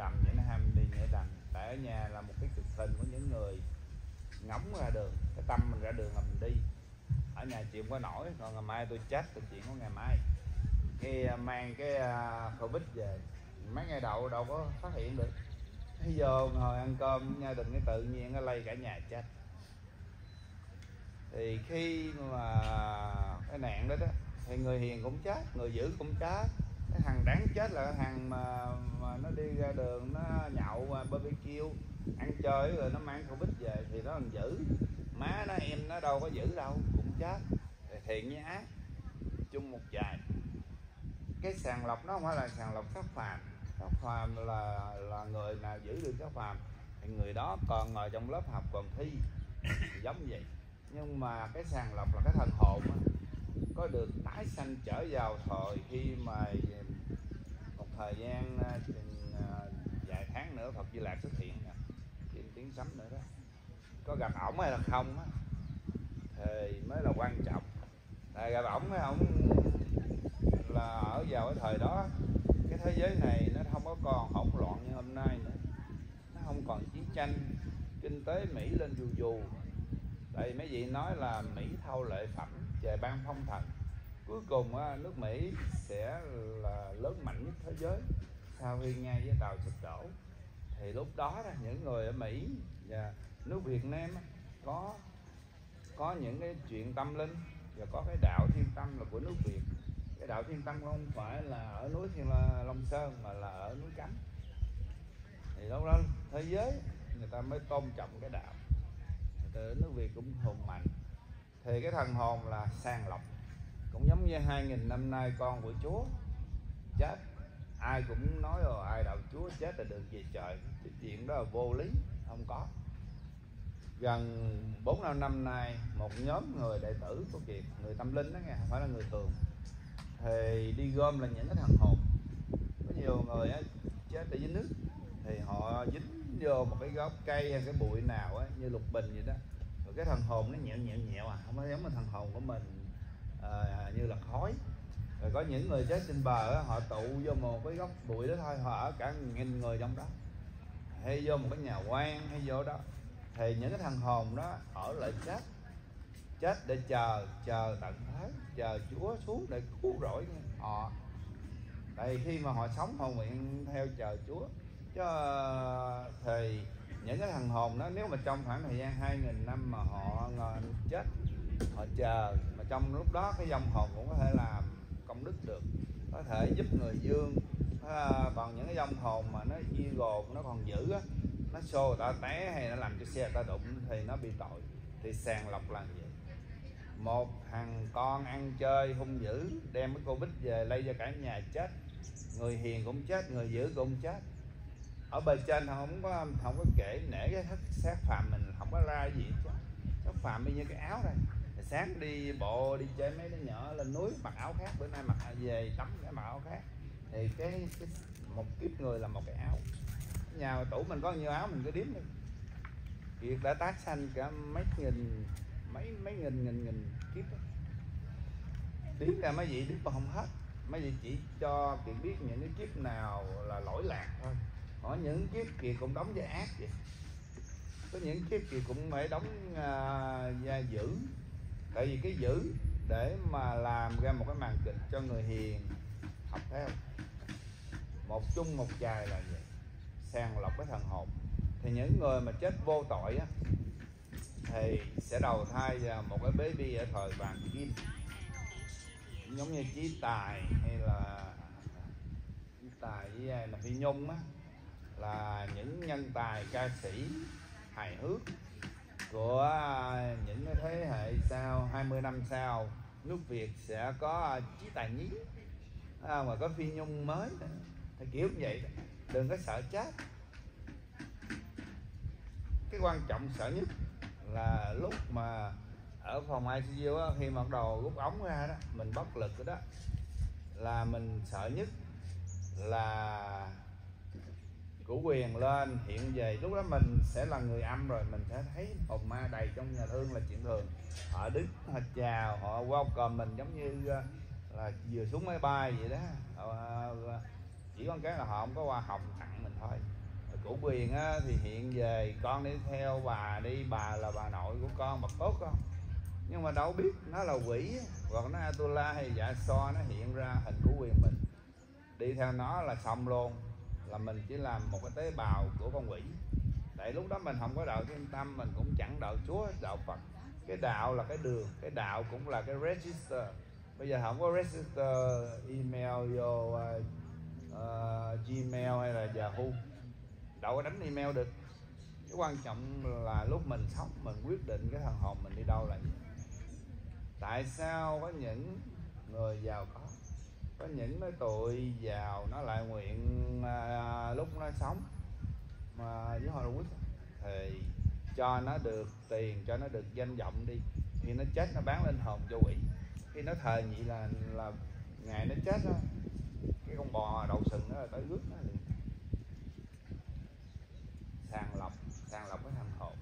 đầm vậy, nó ham đi nhảy đầm. Tại ở nhà là một cái cực hình của những người ngóng ra đường, cái tâm mình ra đường là mình đi. Ở nhà chịu có nổi, còn ngày mai tôi chết thì chuyện của ngày mai. Khi mang cái Covid về, mấy ngày đầu đâu có phát hiện được. Bây giờ ngồi ăn cơm nha, đừng cái tự nhiên nó lây cả nhà chết. Thì khi mà cái nạn đó đó thì người hiền cũng chết, người dữ cũng chết. Cái thằng đáng chết là cái thằng mà nó đi ra đường nó nhậu BBQ ăn chơi rồi nó mang Covid về thì nó còn dữ. Má nó em nó đâu có dữ đâu, cũng chết. Thì thiện với ác chung một dài. Cái sàng lọc nó không phải là sàng lọc các phàm. Các phàm là người nào giữ được các phàm thì người đó còn ngồi trong lớp học còn thi giống vậy. Nhưng mà cái sàng lọc là cái thần hồn đó, có được tái sanh trở vào thời khi mà một thời gian vài tháng nữa Phật Di Lạc xuất hiện trên tiếng sấm nữa đó, có gặp ổng hay là không đó, thì mới là quan trọng. Tại gặp ổng hay ổng là ở vào cái thời đó cái thế giới này nó không có còn hỗn loạn như hôm nay nữa, nó không còn chiến tranh, kinh tế Mỹ lên dù dù. Tại mấy vị nói là Mỹ thâu lệ phẩm, trời ban phong thần, cuối cùng nước Mỹ sẽ là lớn mạnh nhất thế giới sau khi ngay với tàu sụp đổ. Thì lúc đó những người ở Mỹ và nước Việt Nam có những cái chuyện tâm linh và có cái đạo Thiên Tâm là của nước Việt. Cái đạo Thiên Tâm không phải là ở núi Thiên Long Sơn mà là ở núi Cấm. Thì lúc đó thế giới người ta mới tôn trọng cái đạo. Từ nước Việt cũng hùng mạnh. Thì cái thần hồn là sàng lọc, cũng giống như 2000 năm nay con của Chúa chết, ai cũng nói rồi ai đạo Chúa chết là được về trời. Cái chuyện đó là vô lý, không có. Gần 4-5 năm nay, một nhóm người đệ tử của Kiệt, người tâm linh đó nghe, không phải là người thường, thì đi gom là những cái thần hồn. Có nhiều người chết ở dưới nước thì họ dính vô một cái gốc cây hay cái bụi nào ấy, như lục bình vậy đó. Rồi cái thần hồn nó nhẹo không có giống như thần hồn của mình như là khói. Rồi có những người chết trên bờ ấy, họ tụ vô một cái gốc bụi đó thôi, họ ở cả nghìn người trong đó, hay vô một cái nhà quan hay vô đó. Thì những cái thần hồn đó ở lại chết, chết để chờ tận thế, chờ Chúa xuống để cứu rỗi họ. Tại khi mà họ sống họ nguyện theo chờ Chúa. Chứ thì những cái thằng hồn đó, nếu mà trong khoảng thời gian 2000 năm mà họ chết, họ chờ, mà trong lúc đó cái dòng hồn cũng có thể làm công đức được, có thể giúp người dương. Còn những cái dòng hồn mà nó y gồn, nó còn giữ á, nó xô người ta té hay nó làm cho xe người ta đụng thì nó bị tội. Thì sàng lọc là gì? Một thằng con ăn chơi hung dữ đem cái Covid về lây cho cả nhà chết, người hiền cũng chết, người dữ cũng chết. Ở bề trên không có kể nể cái xác phạm mình, không có ra gì chứ. Xác phạm y như cái áo đây, sáng đi bộ đi chơi mấy đứa nhỏ lên núi mặc áo khác, bữa nay mặc về tắm cái mặc áo khác. Thì cái một kiếp người là một cái áo. Nhà tủ mình có nhiều áo mình cứ đếm đi. Kiệt đã tác sanh cả mấy nghìn kiếp đó. Đếm ra mấy vị đếm mà không hết. Mấy vị chỉ cho Kiệt biết những cái kiếp nào là lỗi lạc thôi. Có những kiếp Kiệt cũng đóng vai ác vậy, có những kiếp Kiệt cũng phải đóng vai dữ. Tại vì cái dữ để mà làm ra một cái màn kịch cho người hiền học theo. Một chung một dài là vậy, sàng lọc cái thần hồn. Thì những người mà chết vô tội á, thì sẽ đầu thai vào một cái baby ở thời vàng kim, giống như Chí Tài hay là Chí Tài với Phi Nhung á, là những nhân tài ca sĩ hài hước của những thế hệ sau. 20 năm sau nước Việt sẽ có Chí Tài Nhí mà có Phi Nhung mới đó. Thì kiểu như vậy đó. Đừng có sợ chết. Cái quan trọng sợ nhất là lúc mà ở phòng ICU đó, khi bắt đầu rút ống ra đó, mình bất lực đó, là mình sợ nhất là Củ Quyền lên hiện về. Lúc đó mình sẽ là người âm rồi, mình sẽ thấy hồn ma đầy trong nhà thương là chuyện thường. Họ đứng, họ chào, họ welcome mình giống như là vừa xuống máy bay vậy đó. Chỉ có cái là họ không có hoa hồng tặng mình. thôi. Cụ Quyền á, thì hiện về con đi theo bà đi, bà là bà nội của con, bà tốt không? Nhưng mà đâu biết nó là quỷ, hoặc nó Atula hay Dạ So, nó hiện ra hình của Quyền mình. Đi theo nó là xong luôn, là mình chỉ làm một cái tế bào của con quỷ. Tại lúc đó mình không có đạo Thiên Tâm, mình cũng chẳng đạo Chúa, đạo Phật. Cái đạo là cái đường, cái đạo cũng là cái register. Bây giờ không có register email vô Gmail hay là Yahoo, đâu có đánh email được. Cái quan trọng là lúc mình sống, mình quyết định cái thần hồn mình đi đâu là gì. Tại sao có những người giàu có những cái tụi giàu nó lại nguyện lúc nó sống mà với hồi quýt thì cho nó được tiền, cho nó được danh vọng đi, thì nó chết nó bán linh hồn cho quỷ. Khi nó thờ vậy là ngày nó chết đó, cái con bò đầu sừng nó tới rước nó liền. Sàng lọc cái thằng hồn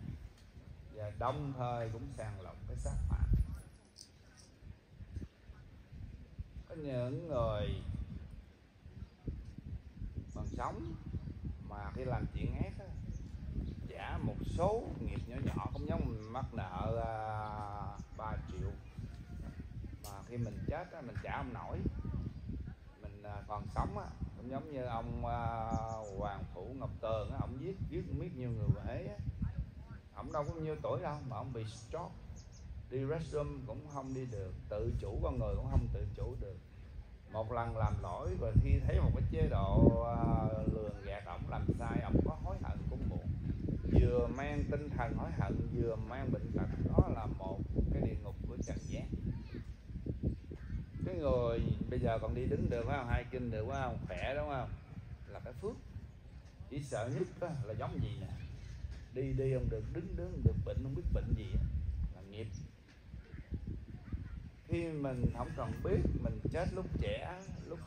và đồng thời cũng sàng lọc cái xác phạm. Có những người còn sống mà khi làm chuyện ác á, giả một số nghiệp nhỏ nhỏ, không giống mình mắc nợ 3 triệu mà khi mình chết á, mình trả không nổi. Mình còn sống á, cũng giống như ông Hoàng Phủ Ngọc Tường á, ông giết không biết nhiều người bể, ông đâu có nhiêu tuổi đâu mà ông bị stroke, đi restroom cũng không đi được, tự chủ con người cũng không tự chủ được. Một lần làm lỗi và khi thấy một cái chế độ lường gạt ổng làm sai, ổng có hối hận cũng muộn, vừa mang tinh thần hối hận vừa mang bệnh tật. Đó là một cái địa ngục của trần gian. Cái người bây giờ còn đi đứng được phải không, hai kinh được phải không, khỏe đúng không, là cái phước. Chỉ sợ nhất đó là giống gì nè, đi không được, đứng không được, bệnh không biết bệnh gì đó, là nghiệp. Khi mình không cần biết, mình chết lúc trẻ, lúc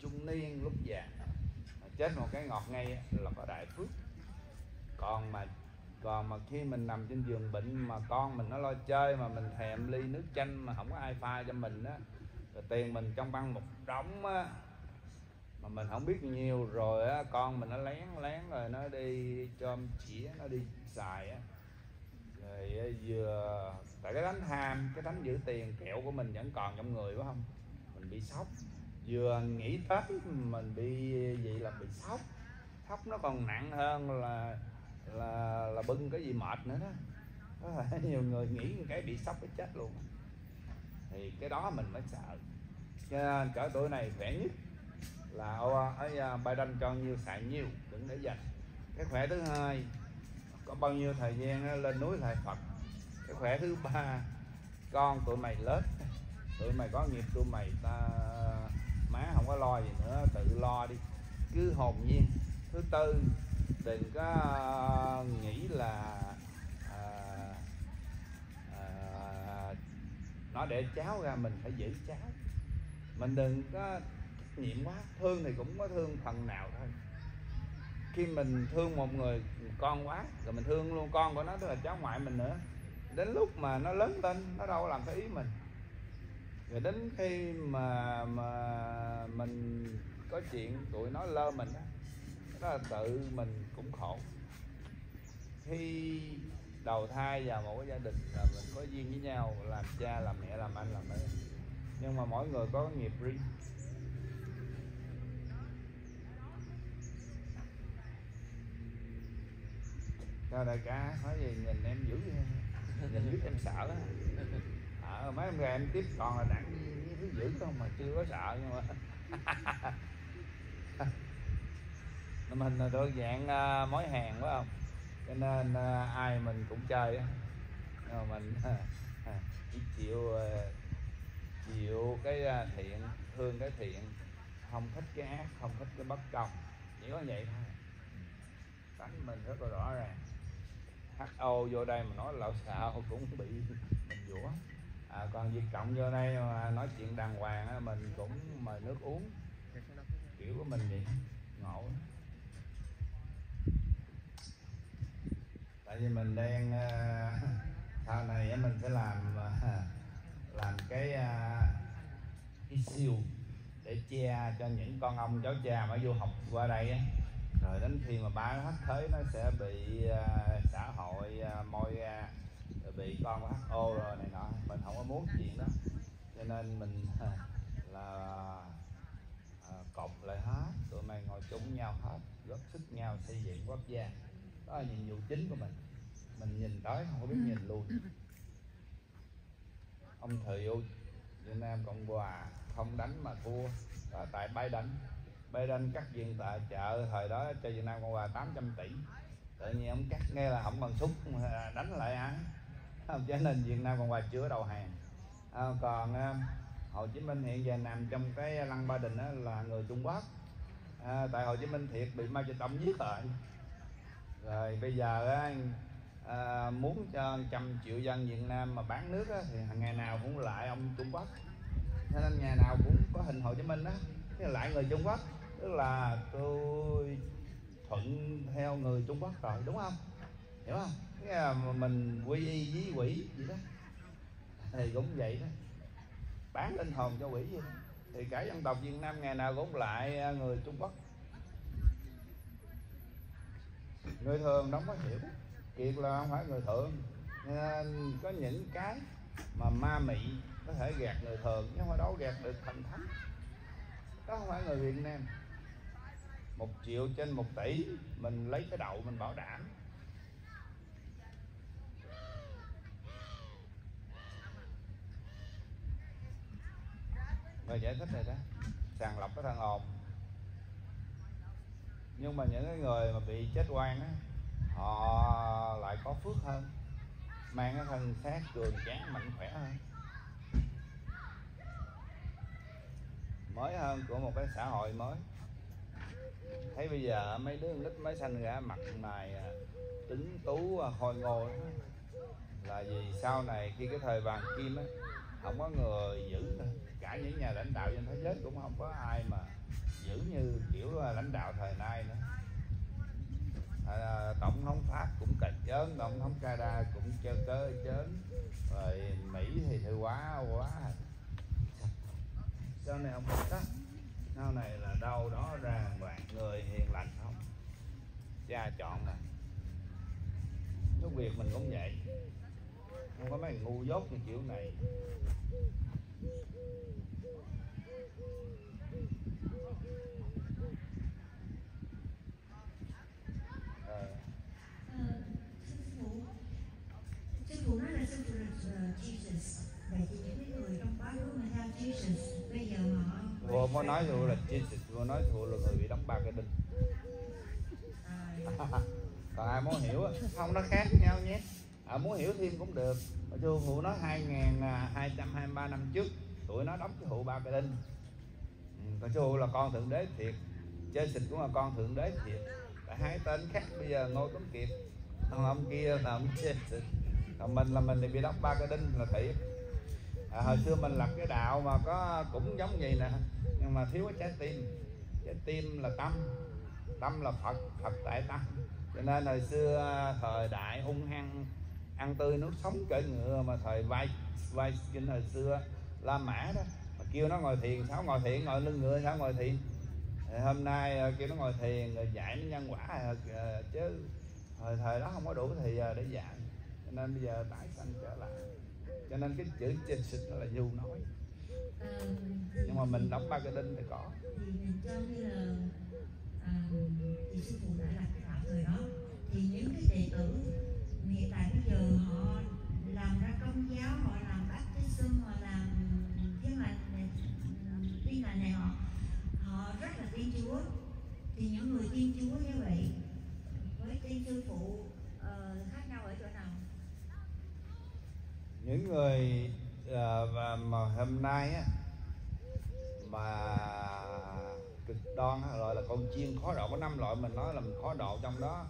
trung niên, lúc già, mà chết một cái ngọt ngay là có đại phước. Còn mà khi mình nằm trên giường bệnh mà con mình nó lo chơi, mà mình thèm ly nước chanh mà không có ai pha cho mình á, rồi tiền mình trong băng một đống á, mà mình không biết nhiều, rồi á con mình nó lén rồi nó đi chôm chĩa, nó đi xài á, rồi vừa tại cái tánh ham, cái tánh giữ tiền kẹo của mình vẫn còn trong người phải không, mình bị sốc. Vừa nghĩ Tết mình bị vậy là bị sốc nó còn nặng hơn là bưng cái gì mệt nữa đó. Có thể nhiều người nghĩ cái bị sốc cái chết luôn, thì cái đó mình mới sợ. Cho nên cỡ tuổi này khỏe nhất là ở Biden cho nhiêu xài nhiêu, đừng để dành. Cái khỏe thứ hai, có bao nhiêu thời gian lên núi lại Phật. Cái khỏe thứ ba, con tụi mày lớn, tụi mày có nghiệp, tụi mày ta má không có lo gì nữa, tự lo đi, cứ hồn nhiên. Thứ tư, đừng có nghĩ là nó để cháu ra mình phải giữ cháu, mình đừng có trách nhiệm quá. Thương thì cũng có thương phần nào thôi. Khi mình thương một người con quá rồi mình thương luôn con của nó, tức là cháu ngoại mình nữa. Đến lúc mà nó lớn lên nó đâu có làm theo ý mình, rồi đến khi mà mình có chuyện tụi nó lơ mình đó, đó là tự mình cũng khổ. Khi đầu thai vào một cái gia đình là mình có duyên với nhau, làm cha làm mẹ làm anh làm em, nhưng mà mỗi người có nghiệp riêng. Sao đại ca nói gì nhìn em dữ vậy, nhìn biết em sợ đó. Mấy em gà em tiếp toàn là đặng thứ dữ không mà chưa có sợ, nhưng mà mình là đơn dạng mối hàng phải không, cho nên ai mình cũng chơi á, nhưng mà mình chỉ chịu cái thiện, thương cái thiện, không thích cái ác, không thích cái bất công, chỉ có vậy thôi. Tánh mình rất là rõ ràng. HO vô đây mà nói lạo xạo cũng bị mình dũa, còn Việt Cộng vô đây mà nói chuyện đàng hoàng á, mình cũng mời nước uống, kiểu của mình vậy, ngộ. Tại vì mình đang sau này mình sẽ làm cái siêu để che cho những con ông cháu cha mà du học qua đây á, rồi đến khi mà ba hết thế nó sẽ bị xã hội moi ra, rồi bị con WHO rồi này nọ, mình không có muốn chuyện đó, cho nên mình là cộng lại hết, tụi mày ngồi chung nhau hết, góp sức nhau xây dựng quốc gia. Đó là nhiệm vụ chính của mình nhìn tới không có biết nhìn luôn. Ông thầy U Việt Nam Cộng Hòa không đánh mà thua và tại Biden cắt viện tài trợ thời đó cho Việt Nam Cộng Hòa 800 tỷ, tự nhiên ông cắt nghe là không bằng xúc đánh lại ăn, cho nên Việt Nam Cộng Hòa chưa đầu hàng. Còn Hồ Chí Minh hiện giờ nằm trong cái lăng Ba Đình đó là người Trung Quốc, tại Hồ Chí Minh thiệt bị Mao Trạch Đông giết rồi bây giờ muốn cho 100 triệu dân Việt Nam mà bán nước á, thì ngày nào cũng lại ông Trung Quốc, cho nên ngày nào cũng có hình Hồ Chí Minh đó, lại người Trung Quốc, tức là tôi thuận theo người Trung Quốc rồi, đúng không? Hiểu không? Nghĩa là mình quy y với quỷ gì đó thì cũng vậy đó, bán linh hồn cho quỷ gì đó. Thì cả dân tộc Việt Nam ngày nào cũng lại người Trung Quốc, người thường đóng có hiểu. Kiệt là không phải người thường, nên có những cái mà ma mị có thể gạt người thường, nhưng mà đâu gạt được thần thánh. Đó không phải người Việt Nam. 1 triệu trên 1 tỷ, mình lấy cái đậu mình bảo đảm. Rồi giải thích này đó, sàng lọc cái thân hồn. Nhưng mà những cái người mà bị chết oan á, họ lại có phước hơn, mang cái thân xác cường tráng mạnh khỏe hơn, mới hơn của một cái xã hội mới. Thấy bây giờ mấy đứa con nít mới sanh ra mặt mày tính tú hồi ngồi là vì sau này khi cái thời vàng kim á, không có người giữ nữa. Cả những nhà lãnh đạo trên thế giới cũng không có ai mà giữ như kiểu lãnh đạo thời nay nữa. Tổng thống Pháp cũng cạch chớn, tổng thống Canada cũng chơi cớ chớn, rồi Mỹ thì quá sau này không biết đó. Sau này là đâu đó ràng loạn người hiền lành không cha chọn này. Nước Việt mình cũng vậy, không có mấy ngu dốt như kiểu này. Sư phụ nói là sư phụ là Jesus, vậy thì những người trong quá khứ người ta Jesus bây giờ họ cô mới nói thụ là Jesus, cô nói thụ là người bị đóng 3 cái đinh. Còn ai muốn hiểu không, nó khác nhau nhé, muốn hiểu thêm cũng được. Sư phụ nói 2223 năm trước tụi nó đóng cái thụ 3 cái đinh. Còn sư phụ là con thượng đế thiệt, Jesus cũng là con thượng đế thiệt, là hai tên khác. Bây giờ Ngô Tuấn Kiệt, ông kia là ông Jesus, còn mình là mình thì bị đóng 3 cái đinh là thiệt. Hồi xưa mình lập cái đạo mà có cũng giống vậy nè, nhưng mà thiếu cái trái tim. Trái tim là tâm, tâm là Phật, Phật tại tâm. Cho nên hồi xưa thời đại hung hăng, ăn tươi nước sống cởi ngựa, mà thời vai kinh hồi xưa La Mã đó, mà kêu nó ngồi thiền, sao ngồi thiền, ngồi lưng ngựa sao ngồi thiền. Thì hôm nay kêu nó ngồi thiền rồi dạy nó nhân quả, chứ thời đó không có đủ thì để dạy, cho nên bây giờ tái sanh trở lại. Cho nên cái chữ Jesus nó là du nói, nhưng mà mình đóng 3 cái đinh thì có. Thì trong khi là thì sư phụ đã làm cái đạo thời đó, thì những cái đệ tử hiện tại bây giờ họ làm ra Công giáo, họ làm Baptism, họ làm cái mà tin lành này, họ rất là tin Chúa. Thì những người tin Chúa như vậy với tin sư phụ khác nhau ở chỗ nào? Những người mà hôm nay á, mà cực đoan á, rồi là con chiên khó độ. Có 5 loại mình nói là mình khó độ, trong đó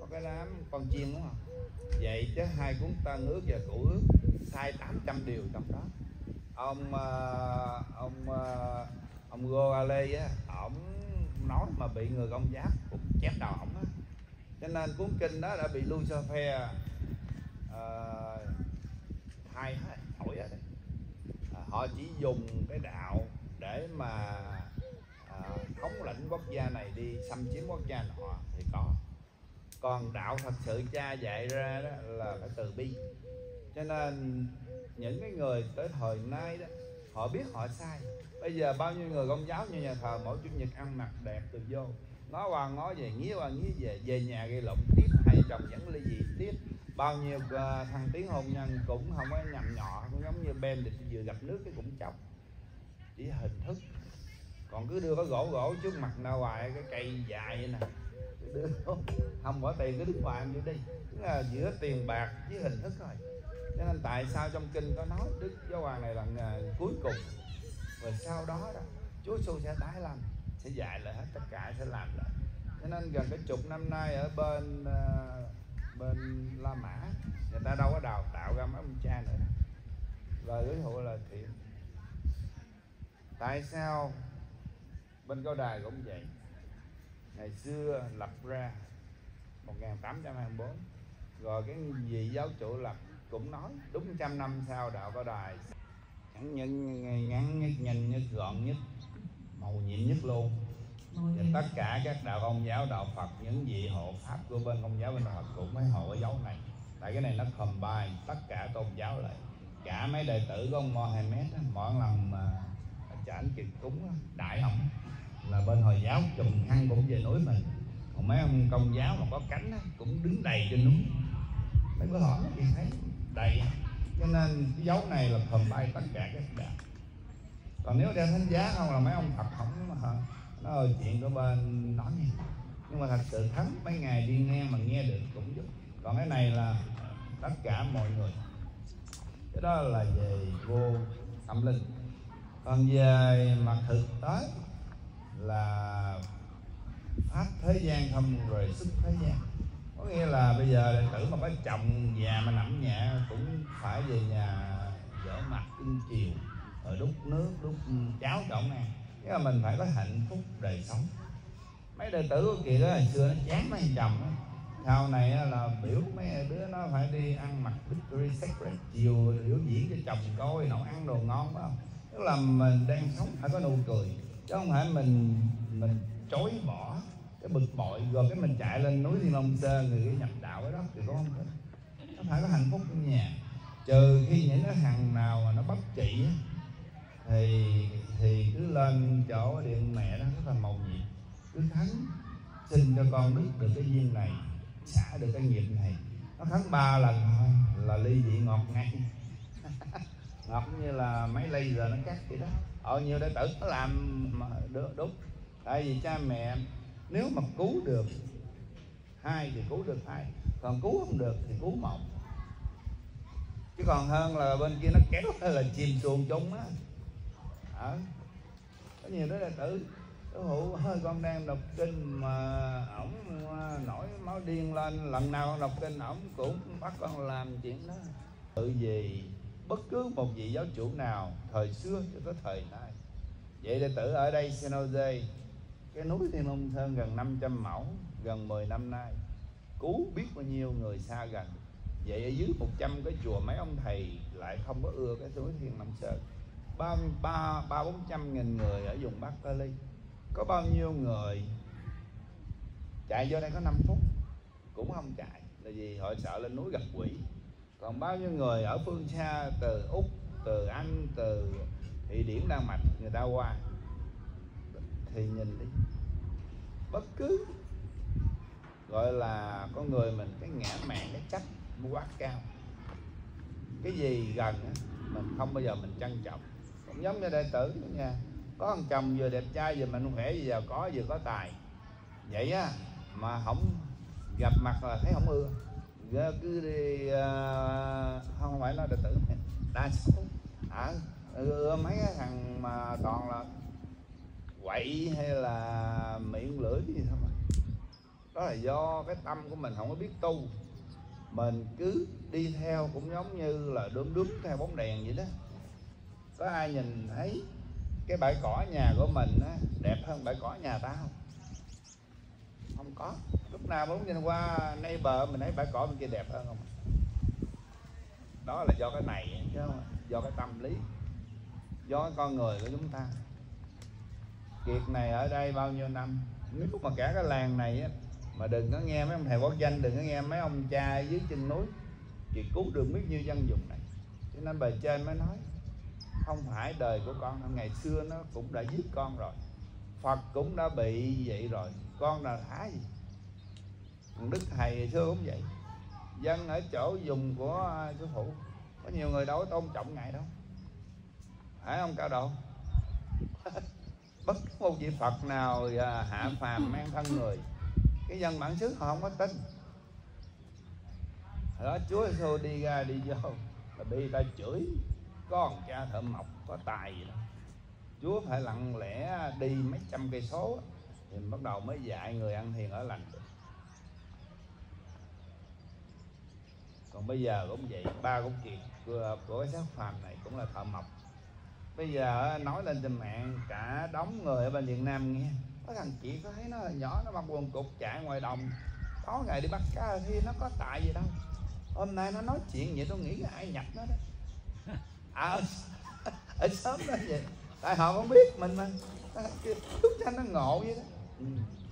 có cái đám con chiên, đúng không? Vậy chứ hai cuốn Tân Ước và Cựu Ước sai 800 điều trong đó. Ông Goale á, ổng nói mà bị người Công giáo cũng chém đầu ổng á, cho nên cuốn kinh đó đã bị Lucifer thay hết nổi hết. Họ chỉ dùng cái đạo để mà thống lãnh quốc gia này đi xâm chiếm quốc gia nọ thì có. Còn đạo thật sự cha dạy ra đó là phải từ bi. Cho nên những cái người tới thời nay đó, họ biết họ sai. Bây giờ bao nhiêu người công giáo như nhà thờ mỗi chủ nhật ăn mặc đẹp từ vô, nói qua nói về, nghĩa qua nghĩa về, về nhà gây lộn tiếp, hay chồng vẫn ly dị tiếp. Bao nhiêu thằng tiếng hôn nhân cũng không có nhằm nhọ, cũng giống như bên thì vừa gặp nước cái cũng chọc, chỉ hình thức. Còn cứ đưa cái gỗ gỗ trước mặt ra ngoài, cái cây dài vậy nè, đưa không bỏ tiền cứ đứng ngoài như đi. Tức là giữa tiền bạc với hình thức thôi. Cho nên tại sao trong kinh có nói Đức Giáo Hoàng này là cuối cùng, rồi sau đó đó Chúa Giêsu sẽ tái lâm, sẽ dạy lại hết tất cả, sẽ làm lại. Cho nên gần cái chục năm nay ở bên bên La Mã người ta đâu có đào tạo ra mấy ông cha nữa. Lời giới thiệu là thiện. Tại sao bên Cao Đài cũng vậy, ngày xưa lập ra 1824, rồi cái vị giáo chủ lập cũng nói đúng 100 năm sau đạo Cao Đài ngắn nhất, nhanh nhất, gọn nhất, màu nhiệm nhất luôn. Và tất cả các đạo công giáo, đạo Phật, những vị hộ pháp của bên công giáo, bên đạo Phật cũng mấy hộ cái dấu này. Tại cái này nó combine tất cả tôn giáo lại. Cả mấy đệ tử của ông Mohammed mỗi lần mà chảnh kịp cúng đại ông là bên Hồi giáo trùm khăn cũng về núi mình. Còn mấy ông công giáo mà có cánh cũng đứng đầy trên núi. Mấy bữa họ đi thấy đầy. Cho nên cái dấu này là combine tất cả các đạo. Còn nếu đeo thánh giá không là mấy ông Phật không nó ơi chuyện của bên nói nghe. Nhưng mà thật sự thấm mấy ngày đi nghe mà nghe được cũng giúp. Còn cái này là tất cả mọi người. Cái đó là về vô tâm linh. Còn về mặt thực tế là pháp thế gian không rồi sức thế gian. Có nghĩa là bây giờ đệ tử mà có chồng già mà nằm nhà cũng phải về nhà rửa mặt cưng chiều, rồi đút nước, đút cháo cho ông ăn. Nghĩa là mình phải có hạnh phúc đời sống. Mấy đệ tử kia đó hồi xưa nó chán mấy chồng đó. Sau này là biểu mấy đứa nó phải đi ăn mặc Victory Secret, chiều biểu diễn cho chồng coi, nấu ăn đồ ngon đó. Tức là mình đang sống phải có nụ cười, chứ không phải mình chối bỏ cái bực bội rồi cái mình chạy lên núi Thiên Long Sơn người nhập đạo cái đó thì có không được. Nó phải có hạnh phúc trong nhà. Trừ khi những cái thằng nào mà nó bất trị thì cứ lên chỗ điện mẹ đó rất là màu nhiệm, cứ khấn xin cho con biết được cái duyên này, xả được cái nghiệp này. Nó khấn 3 lần thôi là ly dị ngọt ngay. Ngọt như là mấy ly giờ nó cắt vậy đó. Nhiều đệ tử nó làm đúng. Tại vì cha mẹ nếu mà cứu được 2 thì cứu được 2, còn cứu không được thì cứu 1. Chứ còn hơn là bên kia nó kéo hay là chìm xuồng chung á. Có nhiều đứa đệ tử hữu hơi con đang đọc kinh mà ổng nổi máu điên lên, lần nào con đọc kinh ổng cũng bắt con làm chuyện đó. Tự gì bất cứ một vị giáo chủ nào thời xưa cho tới thời nay vậy. Đệ tử ở đây San Jose, cái núi Thiên Long Sơn gần 500 mẫu, gần 10 năm nay cứu biết bao nhiêu người xa gần. Vậy ở dưới 100 cái chùa mấy ông thầy lại không có ưa cái núi Thiên Long Sơn. 300-400 nghìn người ở vùng Bắc Cali, có bao nhiêu người chạy vô đây có 5 phút cũng không chạy, là vì họ sợ lên núi gặp quỷ. Còn bao nhiêu người ở phương xa từ Úc, từ Anh, từ Thụy Điển, Đan Mạch người ta qua thì nhìn đi, bất cứ gọi là con người mình cái ngã mạn, cái chấp quá cao, cái gì gần mình không bao giờ mình trân trọng. Cũng giống như đệ tử nha, có ông chồng vừa đẹp trai vừa mạnh khỏe, vừa có tài vậy á, mà không gặp mặt là thấy không ưa. Cứ đi không phải nói đệ tử đa số ưa mấy cái thằng mà toàn là quậy hay là miệng lưỡi gì thôi mà. Đó là do cái tâm của mình không có biết tu, mình cứ đi theo cũng giống như là đốm theo bóng đèn vậy đó. Có ai nhìn thấy cái bãi cỏ nhà của mình á, đẹp hơn bãi cỏ nhà ta không? Không có. Lúc nào muốn nhìn qua neighbor mình thấy bãi cỏ bên kia đẹp hơn không? Đó là do cái này, do cái tâm lý, do cái con người của chúng ta. Kiệt này ở đây bao nhiêu năm, nếu mà cả cái làng này á, mà đừng có nghe mấy ông thầy quốc danh, đừng có nghe mấy ông cha dưới chân núi, Kiệt cứu được biết như dân dùng này. Cho nên bề trên mới nói không phải đời của con, ngày xưa nó cũng đã giết con rồi, Phật cũng đã bị vậy rồi, con là thả gì. Đức thầy xưa cũng vậy, dân ở chỗ dùng của sư phụ có nhiều người đâu có tôn trọng ngài đâu, phải không Cao Độ? Bất cứ một vị Phật nào hạ phàm mang thân người, cái dân bản xứ họ không có tin. Hồi đó Chúa Giêsu đi ra đi vô là bị ta chửi, con cha thợ mộc có tài gì đó. Chúa phải lặng lẽ đi mấy trăm cây số thì bắt đầu mới dạy người ăn hiền ở lành. Còn bây giờ cũng vậy, ba cũng chuyện của cái xác phàm này cũng là thợ mộc. Bây giờ nói lên trên mạng cả đống người ở bên Việt Nam nghe, có thằng chị có thấy nó là nhỏ, nó mặc quần cục chạy ngoài đồng, có ngày đi bắt cá thì nó có tài gì đâu. Hôm nay nó nói chuyện vậy tôi nghĩ là ai nhập nó đó. À, ở sớm đó vậy, tại họ không biết mình mà. Lúc cho nó ngộ vậy đó.